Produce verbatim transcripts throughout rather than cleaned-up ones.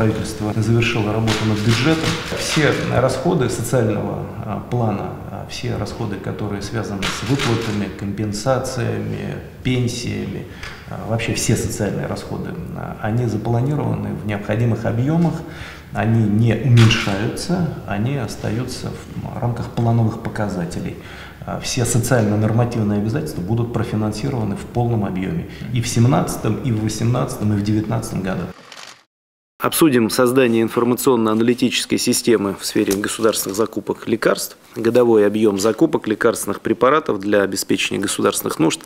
правительство завершило работу над бюджетом. Все расходы социального плана, все расходы, которые связаны с выплатами, компенсациями, пенсиями, вообще все социальные расходы, они запланированы в необходимых объемах, они не уменьшаются, они остаются в рамках плановых показателей. Все социально-нормативные обязательства будут профинансированы в полном объеме и в семнадцатом, и в восемнадцатом, и в девятнадцатом годах. Обсудим создание информационно-аналитической системы в сфере государственных закупок лекарств. Годовой объем закупок лекарственных препаратов для обеспечения государственных нужд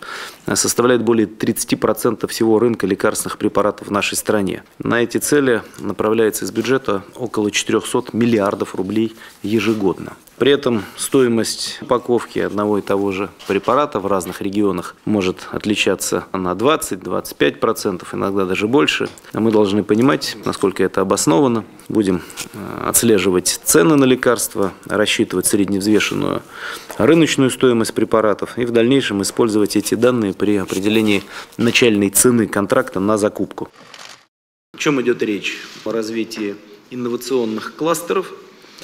составляет более тридцати процентов всего рынка лекарственных препаратов в нашей стране. На эти цели направляется из бюджета около четырёхсот миллиардов рублей ежегодно. При этом стоимость упаковки одного и того же препарата в разных регионах может отличаться на двадцать-двадцать пять процентов, иногда даже больше. Мы должны понимать, насколько это обосновано. Будем отслеживать цены на лекарства, рассчитывать средневзвешенную рыночную стоимость препаратов и в дальнейшем использовать эти данные при определении начальной цены контракта на закупку. О чем идет речь? О развитии инновационных кластеров,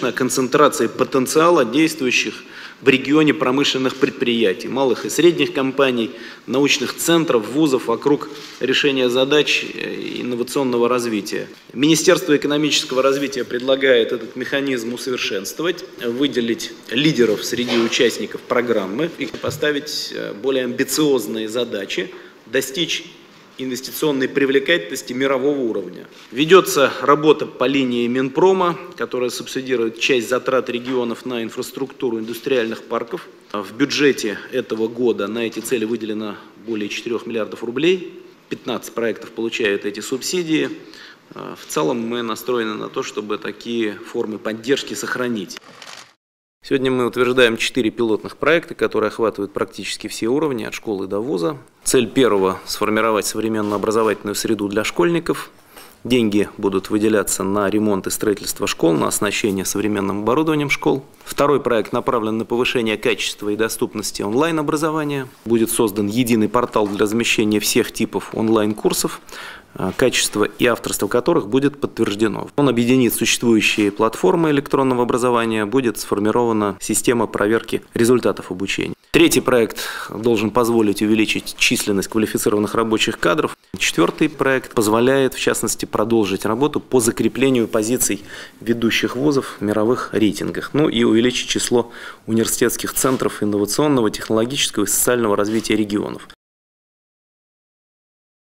о концентрации потенциала действующих в регионе промышленных предприятий, малых и средних компаний, научных центров, вузов вокруг решения задач инновационного развития. Министерство экономического развития предлагает этот механизм усовершенствовать, выделить лидеров среди участников программы и поставить более амбициозные задачи, достичь инвестиционной привлекательности мирового уровня. Ведется работа по линии Минпрома, которая субсидирует часть затрат регионов на инфраструктуру индустриальных парков. В бюджете этого года на эти цели выделено более четырёх миллиардов рублей. пятнадцать проектов получают эти субсидии. В целом мы настроены на то, чтобы такие формы поддержки сохранить. Сегодня мы утверждаем четыре пилотных проекта, которые охватывают практически все уровни, от школы до вуза. Цель первого – сформировать современную образовательную среду для школьников. Деньги будут выделяться на ремонт и строительство школ, на оснащение современным оборудованием школ. Второй проект направлен на повышение качества и доступности онлайн-образования. Будет создан единый портал для размещения всех типов онлайн-курсов, качество и авторство которых будет подтверждено. Он объединит существующие платформы электронного образования, будет сформирована система проверки результатов обучения. Третий проект должен позволить увеличить численность квалифицированных рабочих кадров. Четвертый проект позволяет, в частности, продолжить работу по закреплению позиций ведущих вузов в мировых рейтингах, ну и увеличить число университетских центров инновационного, технологического и социального развития регионов.